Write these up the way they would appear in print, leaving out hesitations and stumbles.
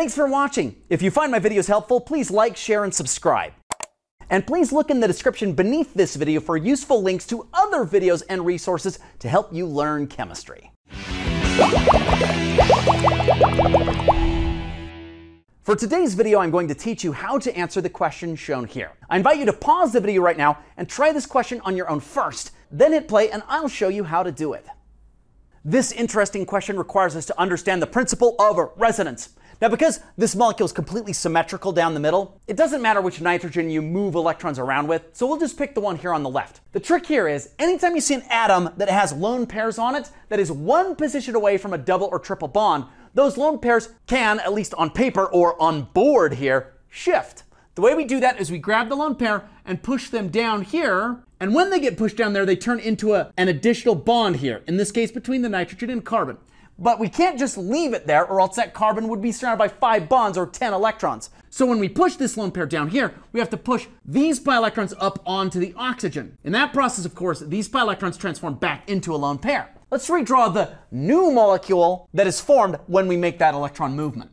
Thanks for watching. If you find my videos helpful, please like, share, and subscribe. And please look in the description beneath this video for useful links to other videos and resources to help you learn chemistry. For today's video, I'm going to teach you how to answer the question shown here. I invite you to pause the video right now and try this question on your own first, then hit play and I'll show you how to do it. This interesting question requires us to understand the principle of resonance. Now, because this molecule is completely symmetrical down the middle, it doesn't matter which nitrogen you move electrons around with, so we'll just pick the one here on the left. The trick here is, anytime you see an atom that has lone pairs on it that is one position away from a double or triple bond, those lone pairs can, at least on paper or on board here, shift. The way we do that is we grab the lone pair and push them down here, and when they get pushed down there, they turn into an additional bond here, in this case between the nitrogen and carbon. But we can't just leave it there, or else that carbon would be surrounded by 5 bonds or 10 electrons. So when we push this lone pair down here, we have to push these pi electrons up onto the oxygen. In that process, of course, these pi electrons transform back into a lone pair. Let's redraw the new molecule that is formed when we make that electron movement.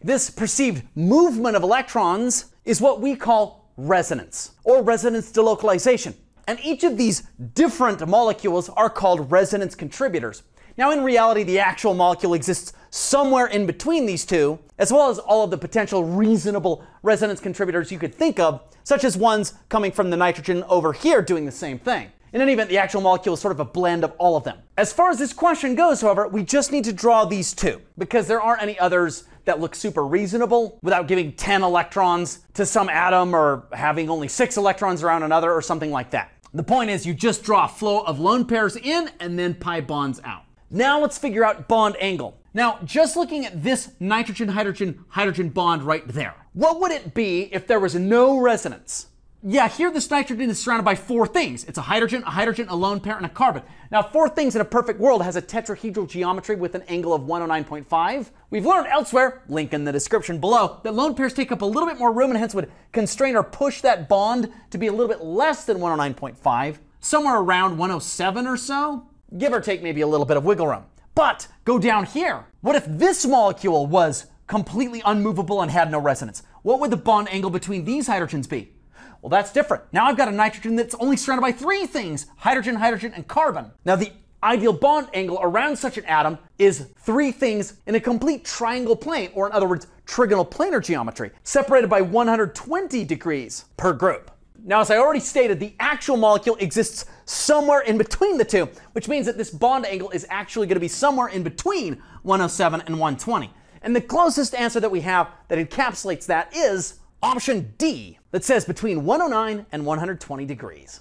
This perceived movement of electrons is what we call resonance, or resonance delocalization. And each of these different molecules are called resonance contributors. Now, in reality, the actual molecule exists somewhere in between these two, as well as all of the potential reasonable resonance contributors you could think of, such as ones coming from the nitrogen over here doing the same thing. In any event, the actual molecule is sort of a blend of all of them. As far as this question goes, however, we just need to draw these two, because there aren't any others that look super reasonable without giving 10 electrons to some atom or having only 6 electrons around another or something like that. The point is, you just draw a flow of lone pairs in and then pi bonds out. Now let's figure out bond angle. Now, just looking at this nitrogen-hydrogen-hydrogen bond right there, what would it be if there was no resonance? Yeah, here this nitrogen is surrounded by 4 things. It's a hydrogen, a lone pair, and a carbon. Now, 4 things in a perfect world has a tetrahedral geometry with an angle of 109.5. We've learned elsewhere, link in the description below, that lone pairs take up a little bit more room and hence would constrain or push that bond to be a little bit less than 109.5, somewhere around 107 or so. Give or take maybe a little bit of wiggle room. But go down here. What if this molecule was completely unmovable and had no resonance? What would the bond angle between these hydrogens be? Well, that's different. Now I've got a nitrogen that's only surrounded by 3 things: hydrogen, hydrogen, and carbon. Now the ideal bond angle around such an atom is 3 things in a complete triangle plane, or in other words, trigonal planar geometry, separated by 120 degrees per group. Now, as I already stated, the actual molecule exists somewhere in between the two, which means that this bond angle is actually going to be somewhere in between 107 and 120. And the closest answer that we have that encapsulates that is option D, that says between 109 and 120 degrees.